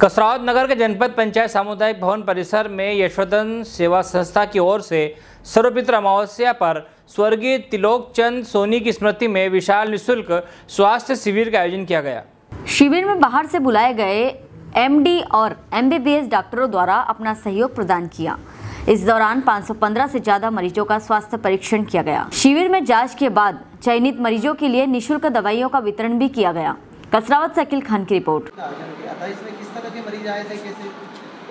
कसरावद नगर के जनपद पंचायत सामुदायिक भवन परिसर में यशवर्धन सेवा संस्था की ओर से सर्वपित्र अमावस्या पर स्वर्गीय तिलोकचंद सोनी की स्मृति में विशाल निःशुल्क स्वास्थ्य शिविर का आयोजन किया गया। शिविर में बाहर से बुलाए गए एमडी और एमबीबीएस डॉक्टरों द्वारा अपना सहयोग प्रदान किया। इस दौरान 515 से ज्यादा मरीजों का स्वास्थ्य परीक्षण किया गया। शिविर में जाँच के बाद चयनित मरीजों के लिए निःशुल्क दवाइयों का वितरण भी किया गया। कसरावद से अकिल खान की रिपोर्ट। इसमें किस तरह के मरीज आए थे, कैसे?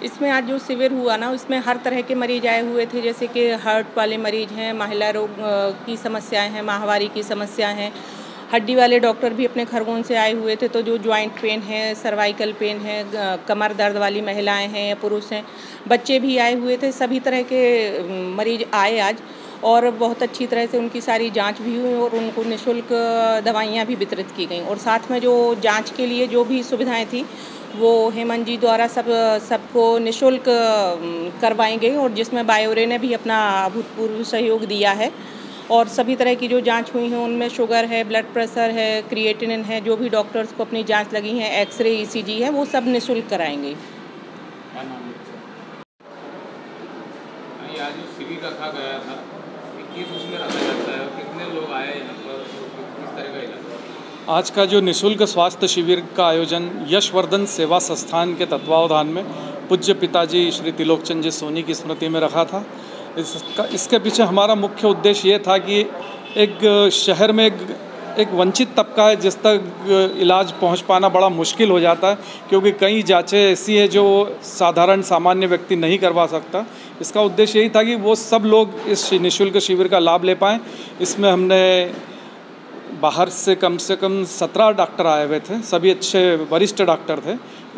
इसमें आज जो शिविर हुआ ना, उसमें हर तरह के मरीज आए हुए थे, जैसे कि हार्ट वाले मरीज हैं, महिला रोग की समस्याएं हैं, माहवारी की समस्या हैं, हड्डी वाले डॉक्टर भी अपने खरगोन से आए हुए थे। तो जो ज्वाइंट पेन है, सर्वाइकल पेन है, कमर दर्द वाली महिलाएँ हैं या पुरुष हैं, बच्चे भी आए हुए थे, सभी तरह के मरीज आए आज। और बहुत अच्छी तरह से उनकी सारी जांच भी हुई और उनको निःशुल्क दवाइयाँ भी वितरित की गई। और साथ में जो जांच के लिए जो भी सुविधाएं थी वो हेमंत जी द्वारा सबको निःशुल्क करवाई गई, और जिसमें बायोरे ने भी अपना अभूतपूर्व सहयोग दिया है। और सभी तरह की जो जांच हुई है उनमें शुगर है, ब्लड प्रेशर है, क्रिएटिनिन है, जो भी डॉक्टर्स को अपनी जाँच लगी है, एक्सरे, ECG है, वो सब निःशुल्क कराएँगे। आज जो शिविर रखा गया था, उसमें रखा जाता है, कितने लोग आए यहाँ पर, किस तरह का इलाज? आज का जो निःशुल्क स्वास्थ्य शिविर का आयोजन यशवर्धन सेवा संस्थान के तत्वावधान में पूज्य पिताजी श्री तिलोकचंद जी सोनी की स्मृति में रखा था। इसके पीछे हमारा मुख्य उद्देश्य ये था कि एक शहर में एक वंचित तबका है जिस तक इलाज पहुंच पाना बड़ा मुश्किल हो जाता है, क्योंकि कई जांचें ऐसी हैं जो साधारण सामान्य व्यक्ति नहीं करवा सकता। इसका उद्देश्य यही था कि वो सब लोग इस निःशुल्क शिविर का लाभ ले पाएँ। इसमें हमने बाहर से कम 17 डॉक्टर आए हुए थे, सभी अच्छे वरिष्ठ डॉक्टर थे।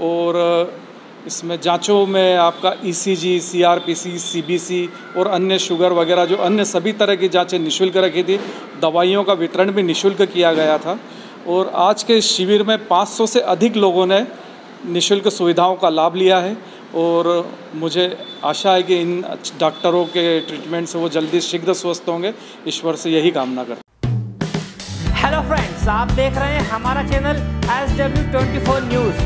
और इसमें जांचों में आपका ECG, CRPC, CBC और अन्य शुगर वगैरह जो अन्य सभी तरह की जांचें निःशुल्क रखी थी। दवाइयों का वितरण भी निःशुल्क किया गया था। और आज के शिविर में 500 से अधिक लोगों ने निःशुल्क सुविधाओं का लाभ लिया है। और मुझे आशा है कि इन डॉक्टरों के ट्रीटमेंट से वो जल्दी शीघ्र स्वस्थ होंगे, ईश्वर से यही कामना करते हैं। हेलो फ्रेंड्स, आप देख रहे हैं हमारा चैनल SW24 न्यूज़।